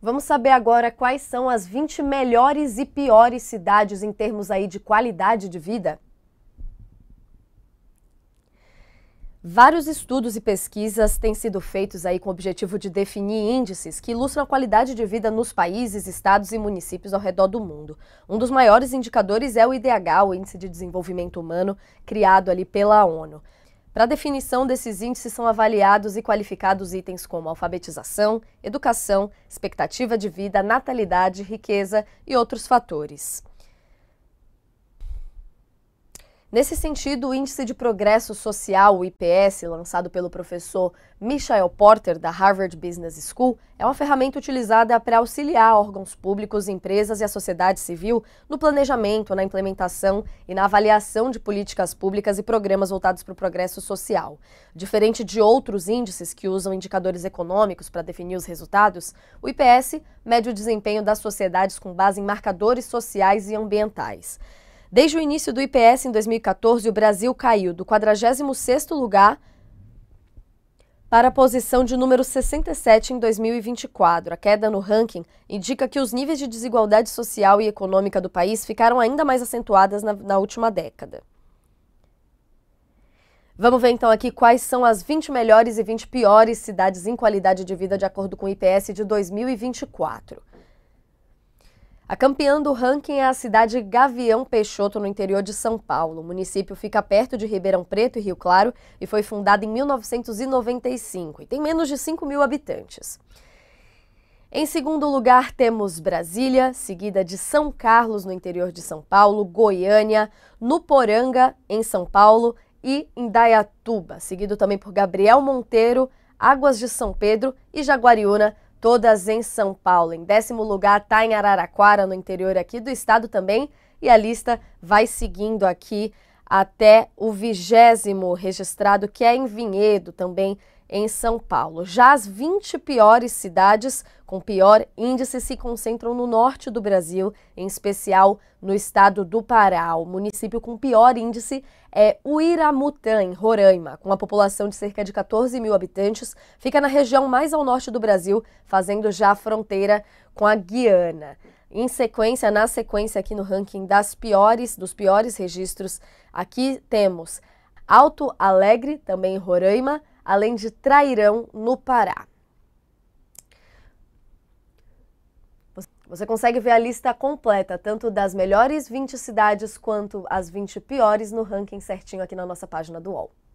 Vamos saber agora quais são as 20 melhores e piores cidades em termos aí de qualidade de vida. Vários estudos e pesquisas têm sido feitos aí com o objetivo de definir índices que ilustram a qualidade de vida nos países, estados e municípios ao redor do mundo. Um dos maiores indicadores é o IDH, o Índice de Desenvolvimento Humano, criado ali pela ONU. Para a definição desses índices são avaliados e qualificados itens como alfabetização, educação, expectativa de vida, natalidade, riqueza e outros fatores. Nesse sentido, o Índice de Progresso Social, o IPS, lançado pelo professor Michael Porter, da Harvard Business School, é uma ferramenta utilizada para auxiliar órgãos públicos, empresas e a sociedade civil no planejamento, na implementação e na avaliação de políticas públicas e programas voltados para o progresso social. Diferente de outros índices que usam indicadores econômicos para definir os resultados, o IPS mede o desempenho das sociedades com base em marcadores sociais e ambientais. Desde o início do IPS, em 2014, o Brasil caiu do 46º lugar para a posição de número 67 em 2024. A queda no ranking indica que os níveis de desigualdade social e econômica do país ficaram ainda mais acentuadas na última década. Vamos ver então aqui quais são as 20 melhores e 20 piores cidades em qualidade de vida de acordo com o IPS de 2024. A campeã do ranking é a cidade Gavião Peixoto, no interior de São Paulo. O município fica perto de Ribeirão Preto e Rio Claro e foi fundado em 1995 e tem menos de 5 mil habitantes. Em segundo lugar, temos Brasília, seguida de São Carlos, no interior de São Paulo, Goiânia, Nuporanga, em São Paulo e Indaiatuba, seguido também por Gabriel Monteiro, Águas de São Pedro e Jaguariúna, todas em São Paulo. Em décimo lugar está em Araraquara, no interior aqui do estado também, e a lista vai seguindo aqui até o 20º registrado, que é em Vinhedo, também em São Paulo. Já as 20 piores cidades com pior índice se concentram no norte do Brasil, em especial no estado do Pará. O município com pior índice é Uiramutã, em Roraima, com uma população de cerca de 14 mil habitantes, fica na região mais ao norte do Brasil, fazendo já a fronteira com a Guiana. Em sequência, aqui no ranking dos piores registros, aqui temos Alto Alegre, também em Roraima, além de Trairão, no Pará. Você consegue ver a lista completa, tanto das melhores 20 cidades quanto as 20 piores, no ranking certinho aqui na nossa página do UOL.